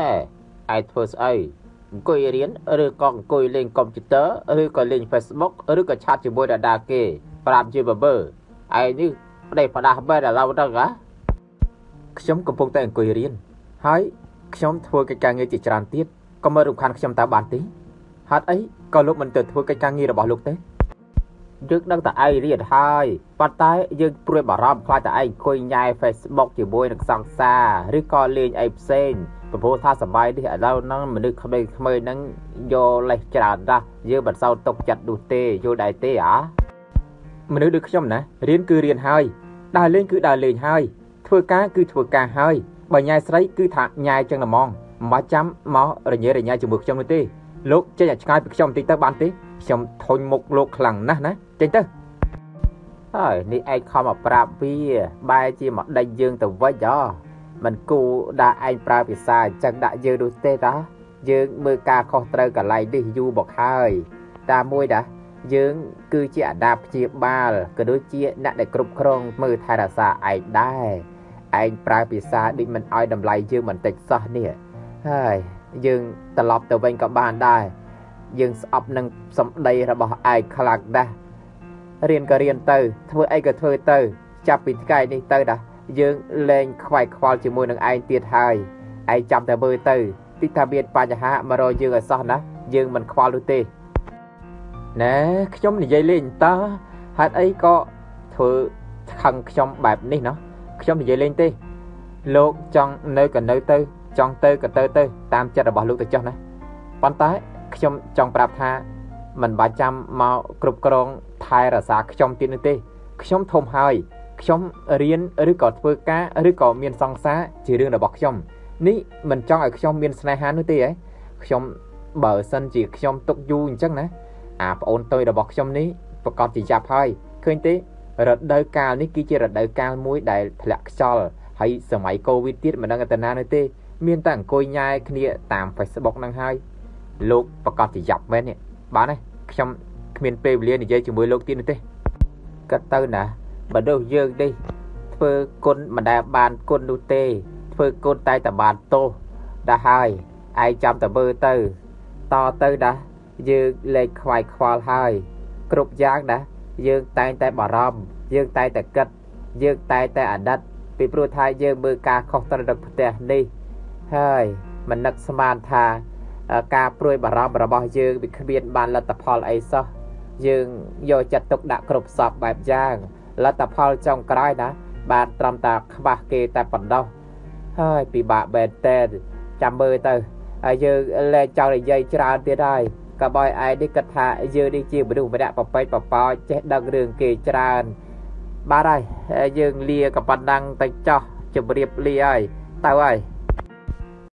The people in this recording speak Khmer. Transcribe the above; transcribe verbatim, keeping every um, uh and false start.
ដែរ ឯង ធ្វើ ស្អី អង្គុយ រៀន ឬ ក៏ អង្គុយ លេង កុំព្យូទ័រ ឬ ក៏ លេង Facebook ឬ ក៏ chat ជាមួយ ដណ្ដា គេ ប្រាប់ ជា បើ ឯង នេះ ប្តី ផ្ដាស់ បែរ ដល់ ឡៅ ទៅ ហ៎ ខ្ញុំ កំពុង តែ អង្គុយ រៀន ហើយ ខ្ញុំ ធ្វើ កិច្ច ការ ងារ ជា ច្រើន ទៀត ក៏ មិន រំខាន ខ្ញុំ តើ បាន ទេ ហេតុ អី ក៏ លោក មិន ទៅ ធ្វើ កិច្ច ការ ងារ របស់ លោក ទេ យើង ដឹង តែ ឯង រៀន ហើយ ប៉ុន្តែ យើង ព្រួយ បារម្ភ ខ្លាច តែ ឯង អង្គុយ ញ៉ែ Facebook ជាមួយ នឹង សង្សារ ឬ ក៏ លេង អី ផ្សេង ពពោះថាសบายនេះឥឡូវហ្នឹងមនុស្សក្មេងៗយកលេសច្រើនណាស់យើងបន្សោតទុកចិត្តនោះទេយល់ដែរទេអ្ហ៎មនុស្សដូចខ្ញុំណារៀនគឺរៀនហើយដល់លេងគឺដល់លេងហើយធ្វើការគឺធ្វើការហើយបើញ៉ាយស្រីគឺថាញ៉ាយចឹងតែហ្មងមកចាំមករញ៉េរញ៉ាជាមួយខ្ញុំនោះទេលោកចេះតែឆ្ងាយពីខ្ញុំតិចទៅបានទេខ្ញុំធុញមុខលោកខ្លាំងណាស់ណាចេះទៅហើយនេះឯងខំមកប្រាប់វាបាយជាមកដេញយើងទៅវិញ យើងមើលការខុសត្រូវកន្លែងនេះយូរមកហើយតែមួយដែរយើងគឺជាអាដាបព្យាបាលក៏ដូចជាអ្នកដែលគ្រប់គ្រងមើលថែរក្សាឯងដែរឯងប្រើភាសាដូចមិនឲ្យតម្លៃយើងមិនតិចសោះនេះហើយយើងត្រឡប់ទៅវិញក៏បានដែរយើងស្អប់នឹងសម្ដីរបស់ឯងខ្លាំងណាស់រៀនក៏រៀនទៅធ្វើអីក៏ធ្វើទៅចាប់ពីថ្ងៃនេះទៅដល់ យើងលែងខ្វាយខ្វល់ជាមួយនឹងឯងទៀតហើយឯងចាំតែមើលទៅទីថាវាបញ្ហា ខ្ញុំរៀនឬក៏ធ្វើការឬក៏មានសង្សារជារឿងរបស់ខ្ញុំនេះមិនចង់ឲ្យខ្ញុំមានស្នេហានោះទេហ៎ខ្ញុំបើសិនជាខ្ញុំຕົកយូរអញ្ចឹងណាអាប្អូនទុយរបស់ខ្ញុំនេះប្រកាសជាយ៉ាប់ហើយឃើញទេរដូវកាលនេះគឺជារដូវកាលមួយដែលធ្លាក់ខ្យល់ហើយសម័យកូវីដទៀតមិនដឹងតែណានោះទេមានតែអង្គុយញ៉ែគ្នាតាម Facebook ហ្នឹងហើយលោកប្រកាសជាយ៉ាប់មែននេះបានទេខ្ញុំគ្មានពេលវេលានិយាយជាមួយលោកទៀតនោះទេកាត់ទៅណា បើដូចយើងទេធ្វើគុណម្ដាយបានគុណនោះទេធ្វើគុណតែតបាតទោសដែរហើយឯងចាំតែមើលទៅតទៅដែរយើងលែងខ្វាយខ្វល់ហើយគ្រប់យ៉ាងណាយើងតែងតែបារម្ភយើងតែងតែគិតយើងតែងតែអាណិតពីព្រោះថាយើងមើលការខុសត្រូវរបស់ប្រទេសនេះហើយមិននឹកស្មានថាការព្រួយបារម្ភរបស់យើងវាគ្រៀនបានលទ្ធផលអីសោះយើងយកចិត្តទុកដាក់គ្រប់សពបែបយ៉ាង លទ្ធផលចង់ក្រោយណាបានត្រឹមតែខ្វះគេតែប៉ុណ្ណោះហើយពិបាកមែនតើចាំមើលទៅហើយយើងលែងចង់និយាយច្រើនទៀតហើយក៏បើឯងនេះគិតថាយើងនេះជាមនុស្សម្នាក់ប្រពេចប្រប៉ោចេះដឹងរឿងគេច្រើនបាទហើយយើងលាក៏ប៉ុណ្ណឹងតែចោះជម្រាបលាហើយទៅហើយ